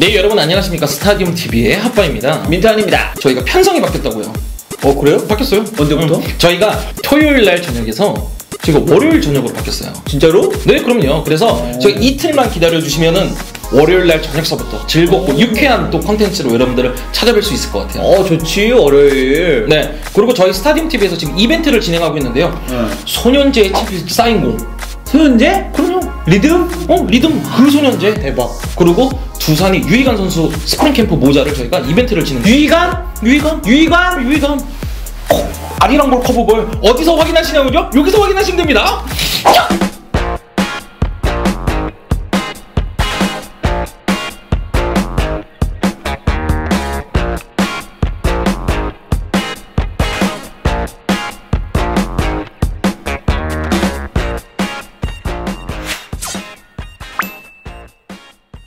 네, 여러분 안녕하십니까. 스타디움 TV의 핫바입니다. 민트한입니다. 저희가 편성이 바뀌었다고요. 어, 그래요? 바뀌었어요. 언제부터? 저희가 토요일날 저녁에서 저희가 월요일 저녁으로 바뀌었어요. 진짜로? 네, 그럼요. 그래서 저희 이틀만 기다려주시면은 월요일날 저녁서부터 즐겁고 유쾌한 또 컨텐츠로 여러분들을 찾아뵐 수 있을 것 같아요. 어, 좋지. 월요일. 네. 그리고 저희 스타디움 TV에서 지금 이벤트를 진행하고 있는데요. 소년제의 챔피스 사인공. 소년제? 그럼요. 리듬? 어, 리듬. 그 소년제. 대박. 그리고 두산이 유희관 선수 스프링 캠프 모자를 저희가 이벤트를 진행해요. 유희관. 아리랑볼, 커버볼 어디서 확인하시냐고요? 여기서 확인하시면 됩니다.